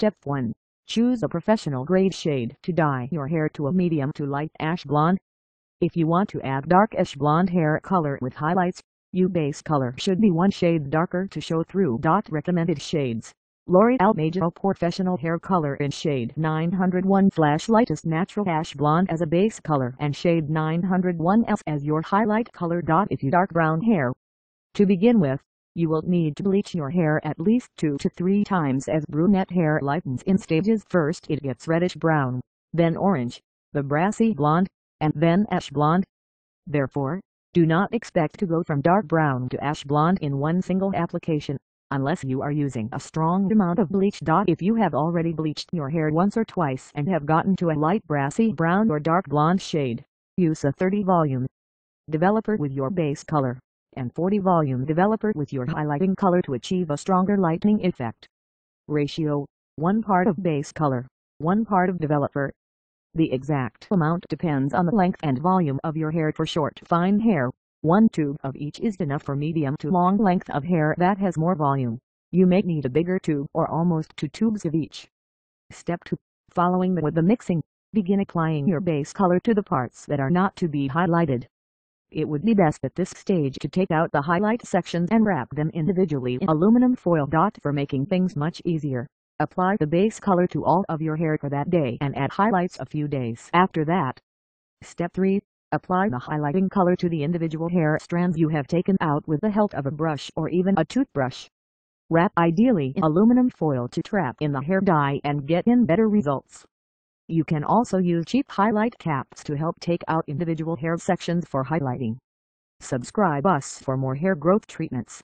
Step 1. Choose a professional grade shade to dye your hair to a medium to light ash blonde. If you want to add dark ash blonde hair color with highlights, your base color should be one shade darker to show through. Recommended shades: L'Oreal Majirel Professional Hair Color in shade 901 Flash Lightest Natural Ash Blonde as a base color and shade 901 Elf as your highlight color. If you dark brown hair, to begin with, you will need to bleach your hair at least 2 to 3 times as brunette hair lightens in stages. First it gets reddish brown, then orange, the brassy blonde, and then ash blonde. Therefore, do not expect to go from dark brown to ash blonde in one single application, unless you are using a strong amount of bleach. If you have already bleached your hair once or twice and have gotten to a light brassy brown or dark blonde shade, use a 30 volume developer with your base color and 40 volume developer with your highlighting color to achieve a stronger lightening effect. Ratio: 1 part of base color, 1 part of developer. The exact amount depends on the length and volume of your hair. For short fine hair, 1 tube of each is enough. For medium to long length of hair that has more volume, you may need a bigger tube or almost 2 tubes of each. Step 2. Following with the mixing, begin applying your base color to the parts that are not to be highlighted. It would be best at this stage to take out the highlight sections and wrap them individually in aluminum foil. For making things much easier, apply the base color to all of your hair for that day and add highlights a few days after that. Step 3. Apply the highlighting color to the individual hair strands you have taken out with the help of a brush or even a toothbrush. Wrap ideally in aluminum foil to trap in the hair dye and get in better results. You can also use cheap highlight caps to help take out individual hair sections for highlighting. Subscribe us for more hair growth treatments.